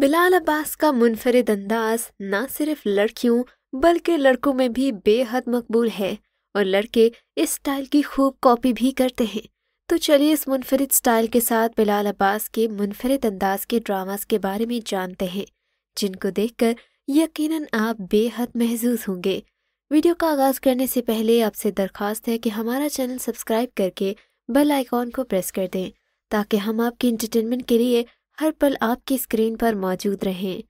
बिलाल अब्बास का मुनफरिद अंदाज ना सिर्फ लड़कियों बल्कि लड़कों में भी बेहद मकबूल है और लड़के इस स्टाइल की खूब कॉपी भी करते हैं। तो चलिए इस मुनफरिद स्टाइल के साथ बिलाल अब्बास के मुनफरिद अंदाज के ड्रामास के बारे में जानते हैं, जिनको देखकर यकीनन आप बेहद महजूज होंगे। वीडियो का आगाज़ करने से पहले आपसे दरख्वास्त है कि हमारा चैनल सब्सक्राइब करके बेल आइकॉन को प्रेस कर दें ताकि हम आपके एंटरटेनमेंट के लिए हर पल आपकी स्क्रीन पर मौजूद रहें।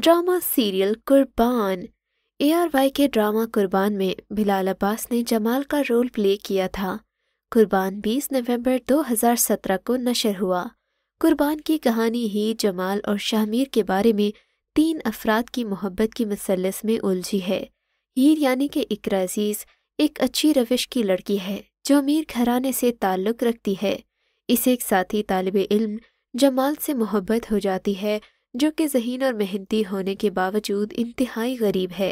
Drama serial Qurban. ARY के ड्रामा कुर्बान में बिलाल अब्बास ने जमाल का रोल प्ले किया था। कुर्बान 20 नवंबर 2017 को नशर हुआ। कुर्बान की कहानी ही जमाल और शाहमीर के बारे में तीन अफराद की मोहब्बत की मसलस में उलझी है। हीर यानी कि इकरा अजीज एक अच्छी रविश की लड़की है जो अमीर घराने से ताल्लुक़ रखती है। इसे एक साथी तालिबे इल्म जमाल से मोहब्बत हो जाती है जो कि ज़हीन और मेहनती होने के बावजूद इंतहाई गरीब है।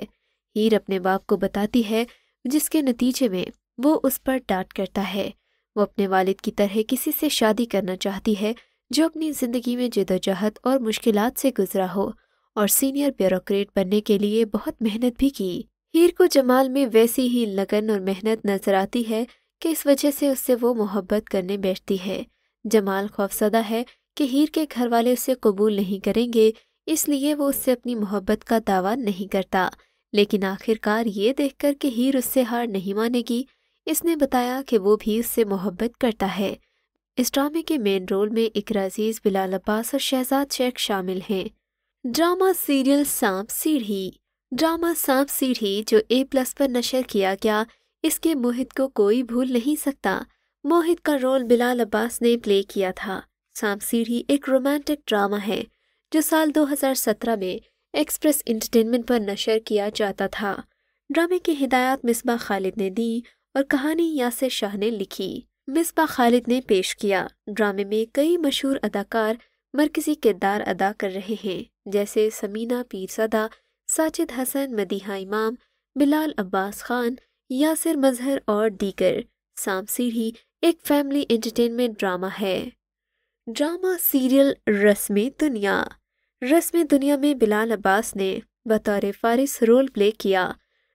हीर अपने बाप को बताती है जिसके नतीजे में वो उस पर डांट करता है। वो अपने वालिद की तरह किसी से शादी करना चाहती है जो अपनी ज़िंदगी में जदोजहद और मुश्किलात से गुजरा हो और सीनियर ब्यूरोक्रेट बनने के लिए बहुत मेहनत भी की। हीर को जमाल में वैसी ही लगन और मेहनत नजर आती है कि इस वजह से उससे वो मोहब्बत करने बैठती है। जमाल खौफसदा है कि हीर के घर वाले उसे कबूल नहीं करेंगे, इसलिए वो उससे अपनी मोहब्बत का दावा नहीं करता। लेकिन आखिरकार ये देखकर कि हीर उससे हार नहीं मानेगी, इसने बताया कि वो भी उससे मोहब्बत करता है। इस ड्रामे के मेन रोल में इकरा अजीज, बिलाल अब्बास और शहजाद शेख शामिल हैं। ड्रामा सीरियल सांप सीढ़ी। ड्रामा सांप सीढ़ी जो A+ पर नशर किया गया, इसके मोहित को कोई भूल नहीं सकता। मोहित का रोल बिलाल अब्बास ने प्ले किया था। सांप सीढ़ी एक रोमांटिक ड्रामा है जो साल 2017 में एक्सप्रेस एंटरटेनमेंट पर नशर किया जाता था। ड्रामे की हिदायत मिसबा खालिद ने दी और कहानी यासिर शाह ने लिखी। मिसबा खालिद ने पेश किया। ड्रामे में कई मशहूर अदाकार मरकजी किरदार अदा कर रहे हैं, जैसे समीना पीर सदा, साजिद हसन, मदीहा इमाम, बिलाल अब्बास खान, यासिर मजहर और दीगर। सांप सीढ़ी एक फैमिली एंटरटेनमेंट ड्रामा है। Drama serial Rasm Duniya. रस्म दुनिया में बिलाल अब्बास ने बतौर फारिस रोल प्ले किया।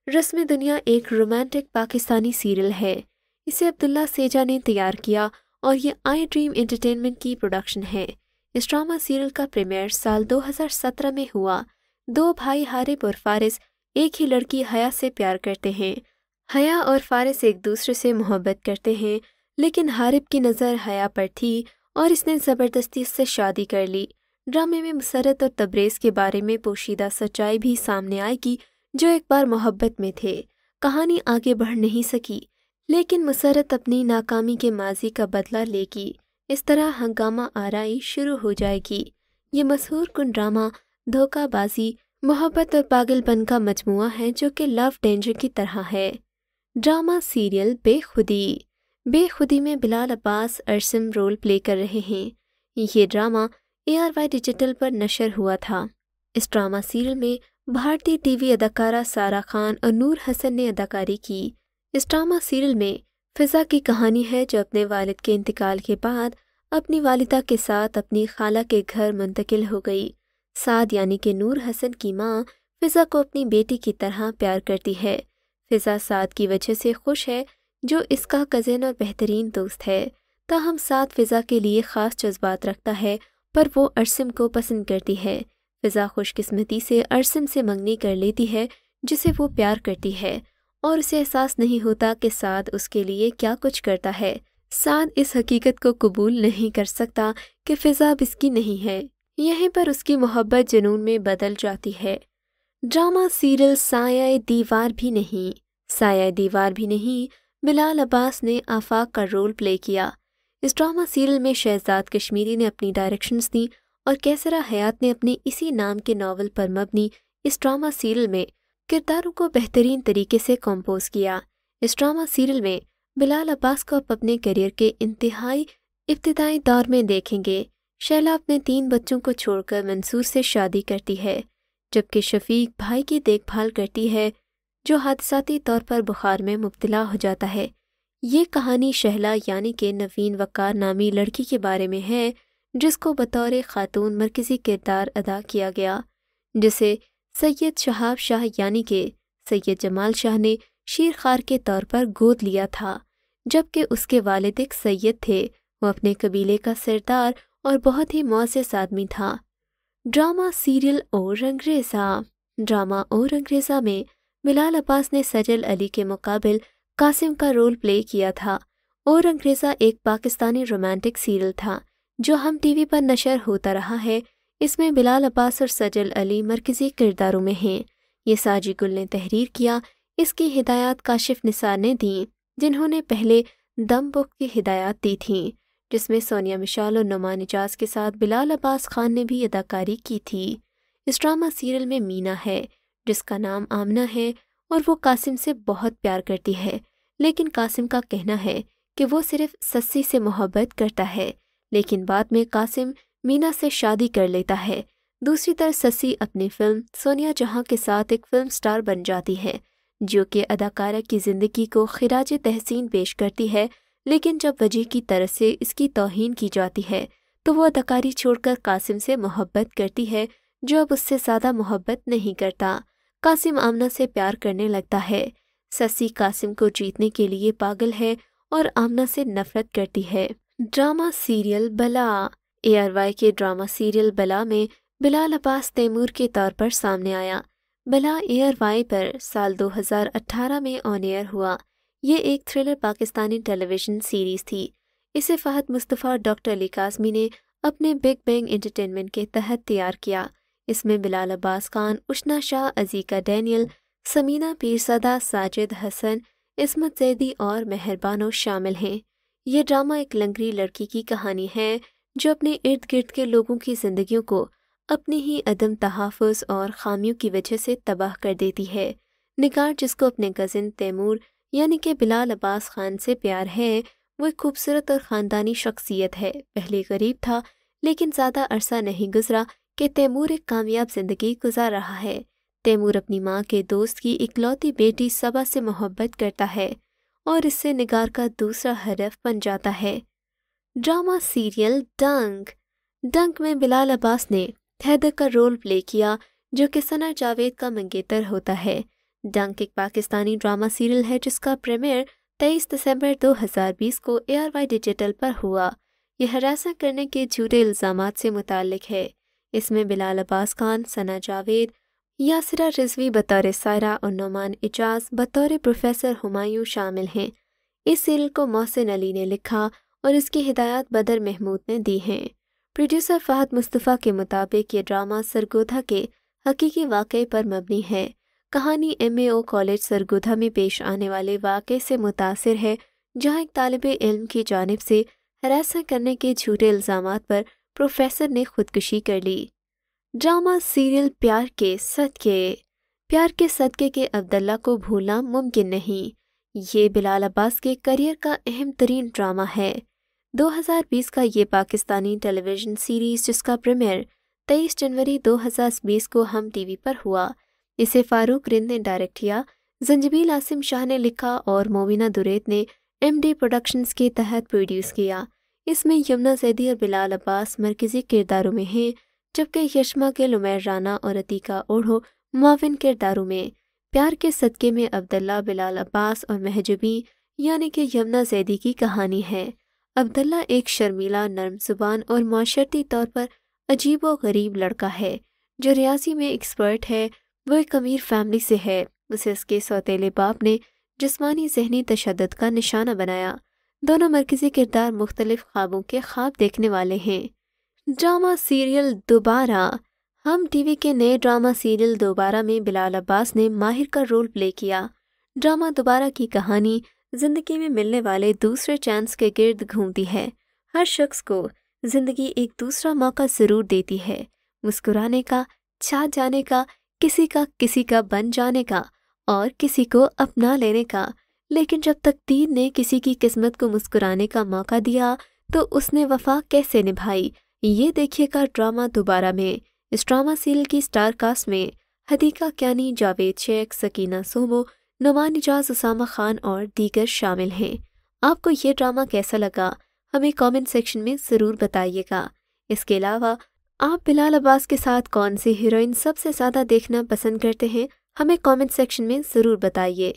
रस्म दुनिया एक रोमांटिक पाकिस्तानी सीरियल है। इसे अब्दुल्ला सेजा ने तैयार किया और ये I Dream एंटरटेनमेंट की प्रोडक्शन है। इस ड्रामा सीरियल का प्रीमियर साल 2017 में हुआ। दो भाई हारिब और फारिस एक ही लड़की हया से प्यार करते हैं। हया और फारिस एक दूसरे से मोहब्बत करते हैं, लेकिन हारिब की नज़र हया पर थी और इसने ज़बरदस्ती उससे शादी कर ली। ड्रामे में मुसरत और तबरेज़ के बारे में पोशीदा सच्चाई भी सामने आएगी जो एक बार मोहब्बत में थे। कहानी आगे बढ़ नहीं सकी, लेकिन मुसरत अपनी नाकामी के माजी का बदला लेगी। इस तरह हंगामा आराई शुरू हो जाएगी। ये मशहूर कुन ड्रामा धोखाबाजी, मोहब्बत और पागलपन का मजमुआ है जो कि लव डेंजर की तरह है। Drama serial Bekhudi. बेखुदी में बिलाल अब्बास अरसम रोल प्ले कर रहे हैं। ये ड्रामा ARY डिजिटल पर नशर हुआ था। इस ड्रामा सीरियल में भारतीय TV अदाकारा सारा खान और नूर हसन ने अदाकारी की। इस ड्रामा सीरियल में फिजा की कहानी है जो अपने वालिद के इंतकाल के बाद अपनी वालिदा के साथ अपनी खाला के घर मुंतकिल हो गई। साद यानी कि नूर हसन की माँ फिजा को अपनी बेटी की तरह प्यार करती है। फिजा साद की वजह से खुश है जो इसका कज़िन और बेहतरीन दोस्त है। ताहम साद फिजा के लिए ख़ास जज्बात रखता है, पर वो अरसम को पसंद करती है। फिजा खुशकिस्मती से अरसम से मंगनी कर लेती है जिसे वो प्यार करती है और उसे एहसास नहीं होता कि साद उसके लिए क्या कुछ करता है। साद इस हकीकत को कबूल नहीं कर सकता कि फिजा अब इसकी नहीं है। यहीं पर उसकी मोहब्बत जुनून में बदल जाती है। ड्रामा सीरियल साया दीवार भी नहीं। साया दीवार भी नहीं बिलाल अब्बास ने आफाक का रोल प्ले किया। इस ड्रामा सीरियल में शहजाद कश्मीरी ने अपनी डायरेक्शंस दी और कैसरा हयात ने अपने इसी नाम के नावल पर मबनी इस ड्रामा सीरियल में किरदारों को बेहतरीन तरीके से कंपोज किया। इस ड्रामा सीरियल में बिलाल अब्बास को आप अपने करियर के इंतहाई इब्तदाई दौर में देखेंगे। शैला अपने 3 बच्चों को छोड़कर मंसूर से शादी करती है, जबकि शफीक भाई की देखभाल करती है जो हादसाती तौर पर बुखार में मुब्तला हो जाता है। ये कहानी शहला यानी कि नवीन वक़ार नामी लड़की के बारे में है जिसको बतौर खातून मरकज़ी किरदार अदा किया गया, जिसे सैयद शहाब शाह यानी के सैयद जमाल शाह ने शीर खार के तौर पर गोद लिया था, जबकि उसके वालिद एक सैयद थे। वो अपने कबीले का सरदार और बहुत ही मौसेस आदमी था। ड्रामा सीरियल और रंगरेज़ा। ड्रामा और रंगरेज़ा में बिलाल अब्बास ने सजल अली के मुकाबले कासिम का रोल प्ले किया था। और रंगरेज़ा एक पाकिस्तानी रोमांटिक सीरियल था जो हम टीवी पर नशर होता रहा है। इसमें बिलाल अब्बास और सजल अली मरकज़ी किरदारों में हैं। ये साजी कुल ने तहरीर किया, इसकी हिदायत काशिफ निसार ने दी, जिन्होंने पहले दम बुक की हिदायत दी थी, जिसमें सोनिया मिशाल और नौमान इजाज़ के साथ बिलाल अब्बास खान ने भी अदाकारी की थी। इस ड्रामा सीरियल में मीना है, जिसका नाम आमना है, और वो कासिम से बहुत प्यार करती है, लेकिन कासिम का कहना है कि वो सिर्फ सस्सी से मोहब्बत करता है, लेकिन बाद में कासिम मीना से शादी कर लेता है। दूसरी तरफ सस्सी अपनी फिल्म सोनिया जहां के साथ एक फिल्म स्टार बन जाती है, जो कि अदाकारा की ज़िंदगी को खिराज तहसीन पेश करती है, लेकिन जब वजह की तरफ से इसकी तौहीन की जाती है तो वो अदाकारी छोड़कर कासिम से मोहब्बत करती है, जो अब उससे ज़्यादा मोहब्बत नहीं करता। कासिम आमना से प्यार करने लगता है। सस्सी कासिम को जीतने के लिए पागल है और आमना से नफरत करती है। Drama serial Bala. ARY के ड्रामा सीरियल बला में बिलाल अब्बास तैमूर के तौर पर सामने आया। बला ARY पर साल 2018 में ऑन एयर हुआ। ये एक थ्रिलर पाकिस्तानी टेलीविज़न सीरीज़ थी। इसे फहद मुस्तफा और डॉक्टर अली काज़मी ने अपने बिग बैंग एंटरटेनमेंट के तहत तैयार किया। इसमें बिलाल अब्बास खान, उष्ना शाह, अजीका डैनियल, समीना पीर सदा, साजिद हसन, इस्मत जैदी और मेहरबानों शामिल हैं। यह ड्रामा एक लंगड़ी लड़की की कहानी है जो अपने इर्द गिर्द के लोगों की ज़िंदगियों को अपने ही अदम तहफ़ुज़ और ख़ामियों की वजह से तबाह कर देती है। निगार, जिसको अपने कज़न तैमूर यानी कि बिलाल अब्बास खान से प्यार है, वो एक खूबसूरत और ख़ानदानी शख्सियत है। पहले गरीब था, लेकिन ज़्यादा अरसा नहीं गुजरा कि तैमूर एक कामयाब ज़िंदगी गुजार रहा है। तैमूर अपनी माँ के दोस्त की इकलौती बेटी सबा से मोहब्बत करता है और इससे निगार का दूसरा हरफ बन जाता है। ड्रामा सीरियल डंक। डंक में बिलाल अब्बास ने हैदर का रोल प्ले किया, जो कि सना जावेद का मंगेतर होता है। डंक एक पाकिस्तानी ड्रामा सीरियल है जिसका प्रीमियर 23 दिसंबर 2020 को ARY डिजिटल पर हुआ। यह हरासा करने के झूठे इल्ज़ामात से मुतालिक है। इसमें बिलाल अब्बास खान, सना जावेद, यासिरा रिज़वी बतौर सारा और नौमान इजाज़ बतौर प्रोफेसर हुमायूं शामिल हैं। इस सीरियल को मोहसिन अली ने लिखा और इसकी हिदायत बदर महमूद ने दी है। प्रोड्यूसर फहद मुस्तफा के मुताबिक ये ड्रामा सरगोधा के हकीकी वाक़े पर मबनी है। कहानी MAO कॉलेज सरगोधा में पेश आने वाले वाक़े से मुतासर है, जहाँ एक तालिब इल्म की जानिब से हरासा करने के झूठे इल्ज़ामात पर प्रोफेसर ने खुदकुशी कर ली। ड्रामा सीरियल प्यार के सदक़े। प्यार के सदक़े के अब्दुल्ला को भूलना मुमकिन नहीं। ये बिलाल अब्बास के करियर का अहम तरीन ड्रामा है। 2020 का ये पाकिस्तानी टेलीविज़न सीरीज़, जिसका प्रीमियर 23 जनवरी 2020 को हम टीवी पर हुआ। इसे फ़ारूक रिंद ने डायरेक्ट किया, जंजील आसिम शाह ने लिखा और मोमिना दुरैत ने MD प्रोडक्शंस के तहत प्रोड्यूस किया। इसमें यमना ज़ैदी और बिलाल अब्बास मरकज़ी किरदारों में हैं, जबकि यशमा के लुमैर राना और अतीका ओढ़ो मुआविन किरदारों में। प्यार के सदक़े में अब्दुल्ला, बिलाल अब्बास और महजूबी यानी कि यमना ज़ैदी की कहानी है। अब्दुल्ला एक शर्मीला, नरम ज़ुबान और माशरती तौर पर अजीब व गरीब लड़का है जो रियाजी में एक्सपर्ट है। वो एक अमीर फैमिली से है। उसे उसके सौतेले बाप ने जिस्मानी जहनी तशद्दुद का निशाना बनाया। दोनों मरकज़ी किरदार मुख्तलिफ ख्वाबों के ख्वाब देखने वाले हैं। ड्रामा सीरियल दोबारा। हम टीवी के नए ड्रामा सीरियल दोबारा में बिलाल अब्बास ने माहिर का रोल प्ले किया। ड्रामा दोबारा की कहानी ज़िंदगी में मिलने वाले दूसरे चांस के गिर्द घूमती है। हर शख्स को ज़िंदगी एक दूसरा मौका ज़रूर देती है, मुस्कुराने का, छा जाने का, किसी का बन जाने का और किसी को अपना लेने का। लेकिन जब तकदीर ने किसी की किस्मत को मुस्कुराने का मौका दिया तो उसने वफा कैसे निभाई, ये देखिएगा ड्रामा दोबारा में। इस ड्रामा सीरियल की स्टार कास्ट में हदीका क्यानी, जावेद शेख, सकीना सोमो, नुमान इजाज़, उसामा खान और दीगर शामिल हैं। आपको ये ड्रामा कैसा लगा, हमें कमेंट सेक्शन में ज़रूर बताइएगा। इसके अलावा आप बिलाल अब्बास के साथ कौन सी हीरोइन सबसे ज़्यादा देखना पसंद करते हैं, हमें कमेंट सेक्शन में ज़रूर बताइए।